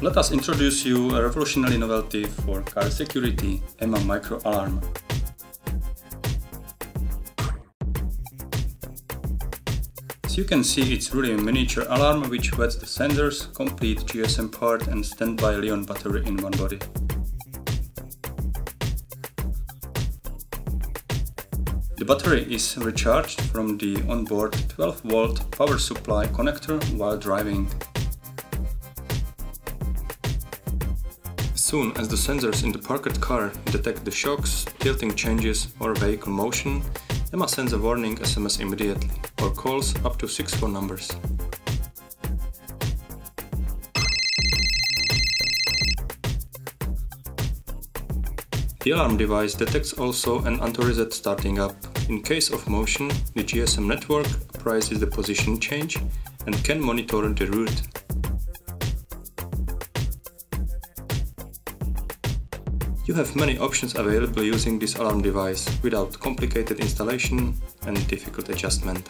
Let us introduce you a revolutionary novelty for car security, EMA Micro Alarm. As you can see, it's really a miniature alarm which wets the sensors, complete GSM part and standby Li-ion battery in one body. The battery is recharged from the onboard 12-volt power supply connector while driving. As soon as the sensors in the parked car detect the shocks, tilting changes or vehicle motion, EMA sends a warning SMS immediately, or calls up to 6 phone numbers. The alarm device detects also an unauthorized starting up. In case of motion, the GSM network apprises the position change and can monitor the route. You have many options available using this alarm device without complicated installation and difficult adjustment.